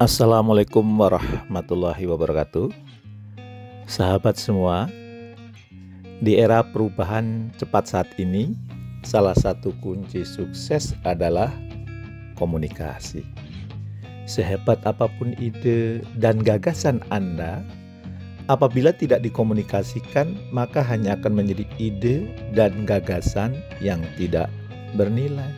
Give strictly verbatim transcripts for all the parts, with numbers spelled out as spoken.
Assalamualaikum warahmatullahi wabarakatuh. Sahabat semua, di era perubahan cepat saat ini, salah satu kunci sukses adalah komunikasi. Sehebat apapun ide dan gagasan Anda, apabila tidak dikomunikasikan, maka hanya akan menjadi ide dan gagasan yang tidak bernilai.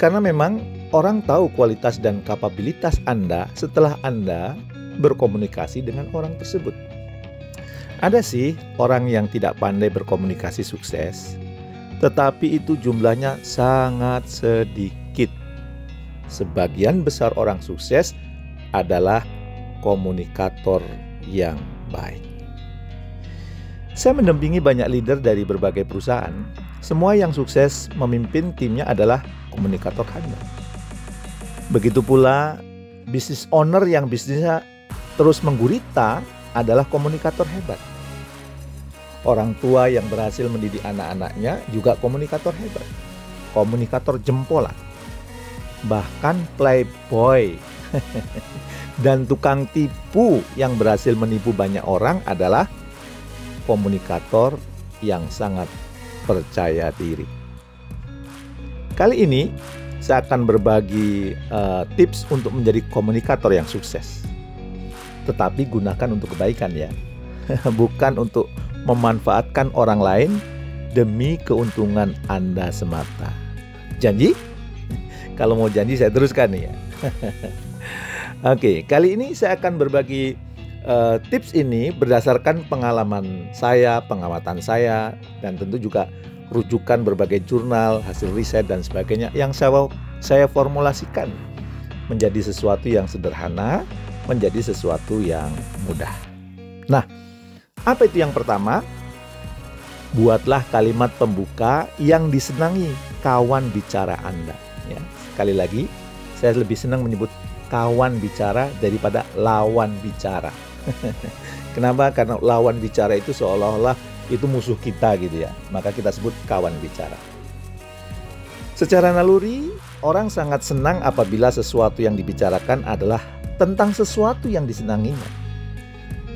Karena memang orang tahu kualitas dan kapabilitas Anda setelah Anda berkomunikasi dengan orang tersebut. Ada sih orang yang tidak pandai berkomunikasi sukses, tetapi itu jumlahnya sangat sedikit. Sebagian besar orang sukses adalah komunikator yang baik. Saya mendampingi banyak leader dari berbagai perusahaan. Semua yang sukses memimpin timnya adalah komunikator handal. Begitu pula, bisnis owner yang bisnisnya terus menggurita adalah komunikator hebat. Orang tua yang berhasil mendidik anak-anaknya juga komunikator hebat, komunikator jempolan. Bahkan playboy dan tukang tipu yang berhasil menipu banyak orang adalah komunikator yang sangat percaya diri. Kali ini, saya akan berbagi uh, tips untuk menjadi komunikator yang sukses. Tetapi gunakan untuk kebaikan ya. Bukan untuk memanfaatkan orang lain demi keuntungan Anda semata. Janji? Kalau mau janji saya teruskan ya. Oke, kali ini saya akan berbagi uh, tips ini berdasarkan pengalaman saya, pengamatan saya, dan tentu juga rujukan berbagai jurnal, hasil riset dan sebagainya yang saya, saya formulasikan menjadi sesuatu yang sederhana, menjadi sesuatu yang mudah. Nah, apa itu yang pertama? Buatlah kalimat pembuka yang disenangi kawan bicara Anda. Ya, sekali lagi, saya lebih senang menyebut kawan bicara daripada lawan bicara. Kenapa? Karena lawan bicara itu seolah-olah itu musuh kita gitu ya, maka kita sebut kawan bicara. Secara naluri, orang sangat senang apabila sesuatu yang dibicarakan adalah tentang sesuatu yang disenanginya.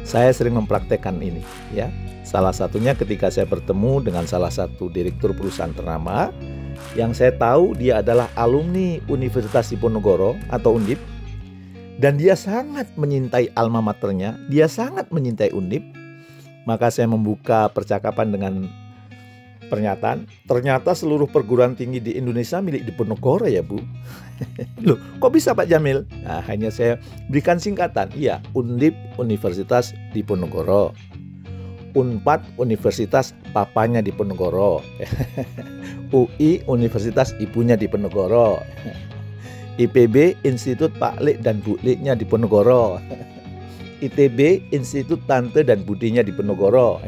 Saya sering mempraktekkan ini ya. Salah satunya ketika saya bertemu dengan salah satu direktur perusahaan ternama yang saya tahu dia adalah alumni Universitas Diponegoro atau UNDIP, dan dia sangat menyintai alma maternya, dia sangat menyintai UNDIP. Maka saya membuka percakapan dengan pernyataan, ternyata seluruh perguruan tinggi di Indonesia milik Diponegoro ya Bu. Loh, kok bisa Pak Jamil? Nah, hanya saya berikan singkatan. Iya, UNDIP Universitas Diponegoro, UNPAD Universitas papanya Diponegoro, U I Universitas ibunya Diponegoro, I P B Institut Pak Lek dan Bu Leknya Diponegoro, I T B Institut Tante dan Budinya Diponegoro,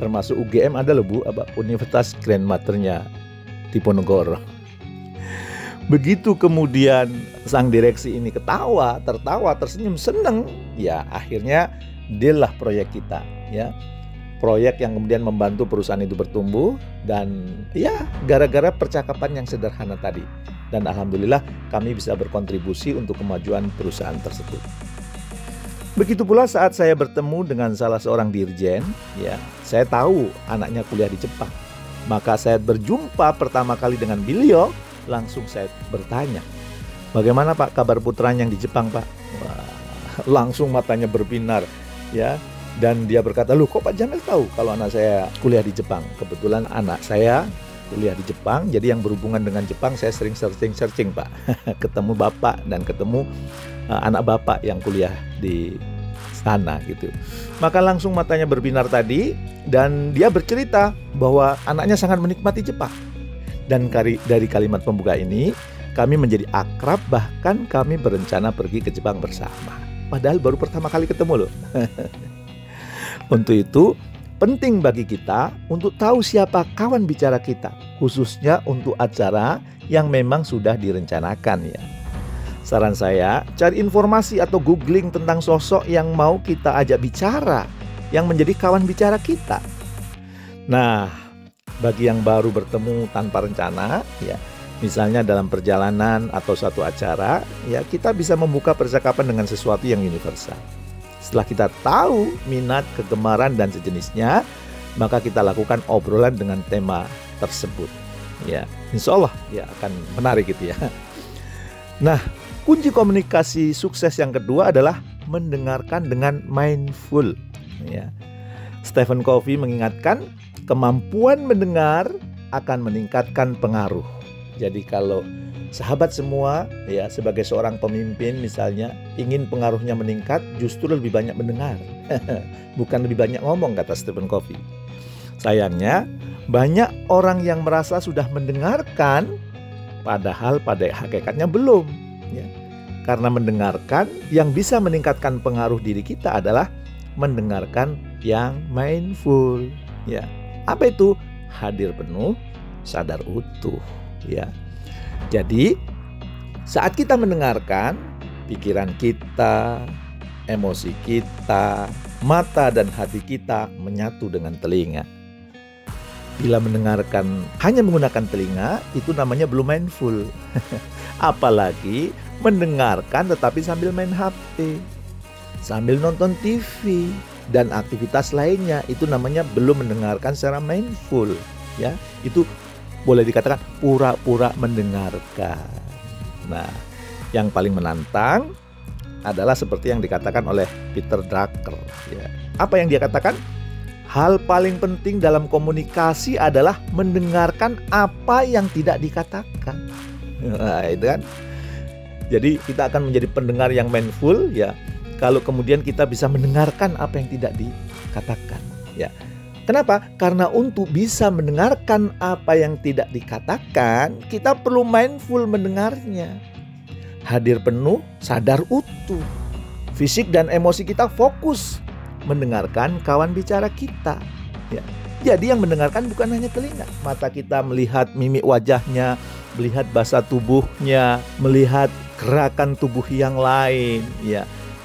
termasuk U G M ada loh Bu, Universitas Grandmothernya Diponegoro. Begitu kemudian sang direksi ini ketawa, tertawa, tersenyum, seneng, ya akhirnya deallah proyek kita, ya proyek yang kemudian membantu perusahaan itu bertumbuh, dan ya gara-gara percakapan yang sederhana tadi, dan alhamdulillah kami bisa berkontribusi untuk kemajuan perusahaan tersebut. Begitu pula saat saya bertemu dengan salah seorang dirjen, ya, saya tahu anaknya kuliah di Jepang. Maka saya berjumpa pertama kali dengan beliau, langsung saya bertanya, "Bagaimana Pak kabar putranya yang di Jepang, Pak?" Wah, langsung matanya berbinar, ya. Dan dia berkata, "Loh, kok Pak Jamil tahu kalau anak saya kuliah di Jepang?" Kebetulan anak saya kuliah di Jepang, jadi yang berhubungan dengan Jepang saya sering searching-searching Pak. Ketemu Bapak dan ketemu uh, anak Bapak yang kuliah di sana gitu. Maka langsung matanya berbinar tadi, dan dia bercerita bahwa anaknya sangat menikmati Jepang. Dan kari, dari kalimat pembuka ini kami menjadi akrab, bahkan kami berencana pergi ke Jepang bersama. Padahal baru pertama kali ketemu loh. Untuk itu penting bagi kita untuk tahu siapa kawan bicara kita, khususnya untuk acara yang memang sudah direncanakan ya. Saran saya, cari informasi atau googling tentang sosok yang mau kita ajak bicara, yang menjadi kawan bicara kita. Nah, bagi yang baru bertemu tanpa rencana ya, misalnya dalam perjalanan atau suatu acara, ya kita bisa membuka percakapan dengan sesuatu yang universal. Setelah kita tahu minat, kegemaran, dan sejenisnya, maka kita lakukan obrolan dengan tema tersebut. Ya, insya Allah ya akan menarik gitu ya. Nah, kunci komunikasi sukses yang kedua adalah mendengarkan dengan mindful. Ya. Stephen Covey mengingatkan, kemampuan mendengar akan meningkatkan pengaruh. Jadi kalau sahabat semua ya sebagai seorang pemimpin misalnya ingin pengaruhnya meningkat, justru lebih banyak mendengar. Bukan lebih banyak ngomong, kata Stephen Covey. Sayangnya banyak orang yang merasa sudah mendengarkan padahal pada hakikatnya belum ya. Karena mendengarkan, yang bisa meningkatkan pengaruh diri kita adalah mendengarkan yang mindful ya. Apa itu? Hadir penuh, sadar utuh ya. Jadi, saat kita mendengarkan, pikiran kita, emosi kita, mata dan hati kita menyatu dengan telinga. Bila mendengarkan hanya menggunakan telinga, itu namanya belum mindful. Apalagi mendengarkan tetapi sambil main H P, sambil nonton T V, dan aktivitas lainnya, itu namanya belum mendengarkan secara mindful. Ya, itu boleh dikatakan pura-pura mendengarkan. Nah, yang paling menantang adalah seperti yang dikatakan oleh Peter Drucker ya. Apa yang dia katakan? Hal paling penting dalam komunikasi adalah mendengarkan apa yang tidak dikatakan. Nah, itu kan. Jadi kita akan menjadi pendengar yang mindful ya, kalau kemudian kita bisa mendengarkan apa yang tidak dikatakan ya. Kenapa? Karena untuk bisa mendengarkan apa yang tidak dikatakan, kita perlu mindful mendengarnya. Hadir penuh, sadar utuh. Fisik dan emosi kita fokus mendengarkan kawan bicara kita. Ya. Jadi yang mendengarkan bukan hanya telinga. Mata kita melihat mimik wajahnya, melihat bahasa tubuhnya, melihat gerakan tubuh yang lain. Ya.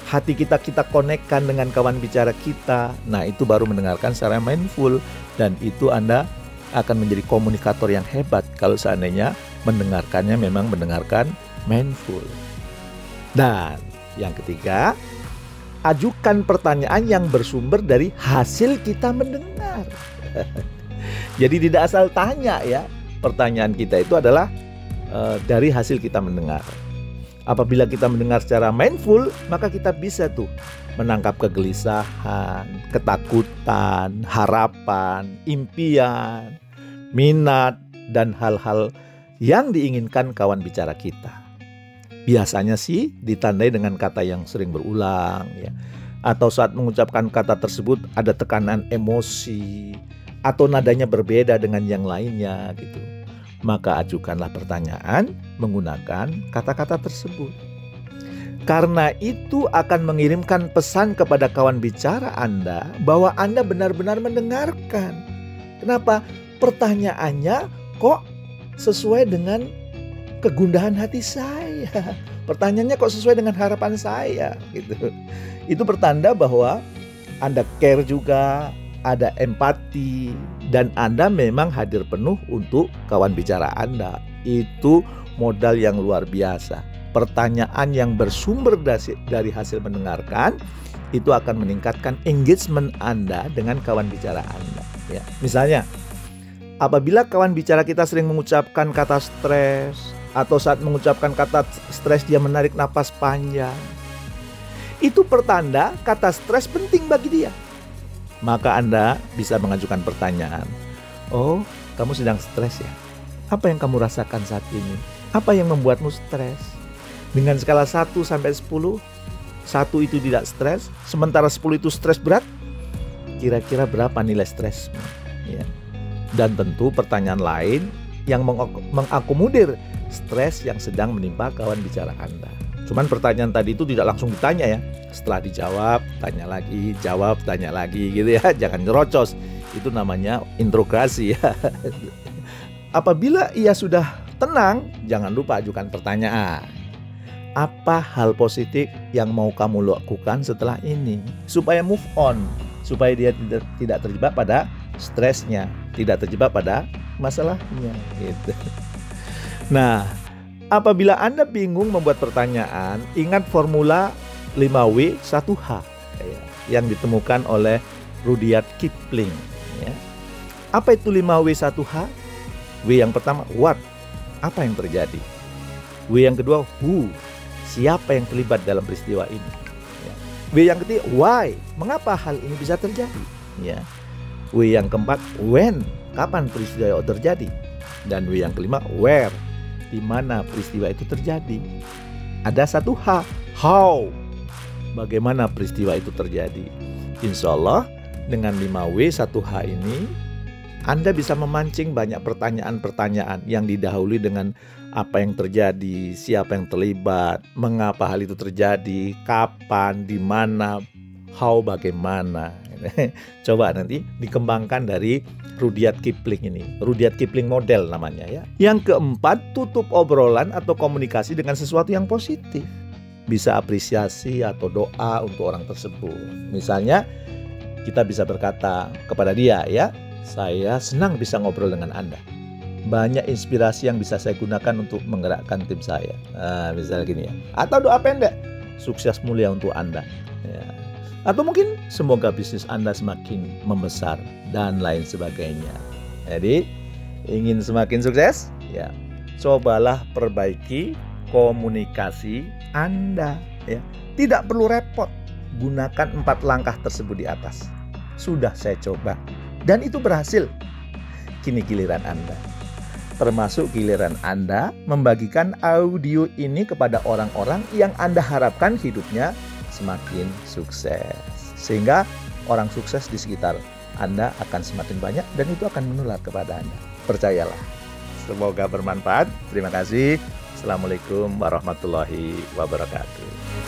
Hati kita kita konekkan dengan kawan bicara kita. Nah, itu baru mendengarkan secara mindful. Dan itu Anda akan menjadi komunikator yang hebat kalau seandainya mendengarkannya memang mendengarkan mindful. Dan yang ketiga, ajukan pertanyaan yang bersumber dari hasil kita mendengar. Jadi tidak asal tanya ya. Pertanyaan kita itu adalah uh, dari hasil kita mendengar. Apabila kita mendengar secara mindful, maka kita bisa tuh menangkap kegelisahan, ketakutan, harapan, impian, minat, dan hal-hal yang diinginkan kawan bicara kita. Biasanya sih ditandai dengan kata yang sering berulang ya. Atau saat mengucapkan kata tersebut ada tekanan emosi atau nadanya berbeda dengan yang lainnya gitu. Maka ajukanlah pertanyaan menggunakan kata-kata tersebut. Karena itu akan mengirimkan pesan kepada kawan bicara Anda bahwa Anda benar-benar mendengarkan. Kenapa? Pertanyaannya kok sesuai dengan kegundahan hati saya. Pertanyaannya kok sesuai dengan harapan saya. Gitu. Itu pertanda bahwa Anda care juga, ada empati, dan Anda memang hadir penuh untuk kawan bicara Anda. Itu modal yang luar biasa. Pertanyaan yang bersumber dari hasil mendengarkan itu akan meningkatkan engagement Anda dengan kawan bicara Anda ya. Misalnya, apabila kawan bicara kita sering mengucapkan kata stres, atau saat mengucapkan kata stres dia menarik napas panjang, itu pertanda kata stres penting bagi dia. Maka Anda bisa mengajukan pertanyaan. Oh, kamu sedang stres ya? Apa yang kamu rasakan saat ini? Apa yang membuatmu stres? Dengan skala satu sampai sepuluh, satu itu tidak stres, sementara sepuluh itu stres berat, kira-kira berapa nilai stresmu? Ya. Dan tentu pertanyaan lain yang mengakomodir stres yang sedang menimpa kawan bicara Anda. Cuman pertanyaan tadi itu tidak langsung ditanya ya. Setelah dijawab, tanya lagi, jawab, tanya lagi gitu ya. Jangan nyerocos. Itu namanya interogasi ya. Apabila ia sudah tenang, jangan lupa ajukan pertanyaan. Apa hal positif yang mau kamu lakukan setelah ini? Supaya move on. Supaya dia tidak terjebak pada stresnya. Tidak terjebak pada masalahnya gitu. Nah, apabila Anda bingung membuat pertanyaan, ingat formula lima W satu H yang ditemukan oleh Rudyard Kipling. Apa itu lima W satu H? W yang pertama, what? Apa yang terjadi? W yang kedua, who? Siapa yang terlibat dalam peristiwa ini? W yang ketiga, why? Mengapa hal ini bisa terjadi? W yang keempat, when? Kapan peristiwa itu terjadi? Dan W yang kelima, where? Di mana peristiwa itu terjadi? Ada satu H, how? Bagaimana peristiwa itu terjadi? Insya Allah dengan lima W satu H ini Anda bisa memancing banyak pertanyaan-pertanyaan yang didahului dengan apa yang terjadi, siapa yang terlibat, mengapa hal itu terjadi, kapan, di mana, how, bagaimana. Coba nanti dikembangkan dari Rudyard Kipling ini, Rudyard Kipling model namanya ya. Yang keempat, tutup obrolan atau komunikasi dengan sesuatu yang positif. Bisa apresiasi atau doa untuk orang tersebut. Misalnya kita bisa berkata kepada dia ya, saya senang bisa ngobrol dengan Anda. Banyak inspirasi yang bisa saya gunakan untuk menggerakkan tim saya. Nah, misalnya gini ya. Atau doa pendek, sukses mulia untuk Anda. Ya. Atau mungkin semoga bisnis Anda semakin membesar dan lain sebagainya. Jadi ingin semakin sukses? Ya, cobalah perbaiki komunikasi Anda. Ya, tidak perlu repot. Gunakan empat langkah tersebut di atas. Sudah saya coba dan itu berhasil. Kini giliran Anda. Termasuk giliran Anda membagikan audio ini kepada orang-orang yang Anda harapkan hidupnya semakin sukses, sehingga orang sukses di sekitar Anda akan semakin banyak dan itu akan menular kepada Anda. Percayalah. Semoga bermanfaat. Terima kasih. Assalamualaikum warahmatullahi wabarakatuh.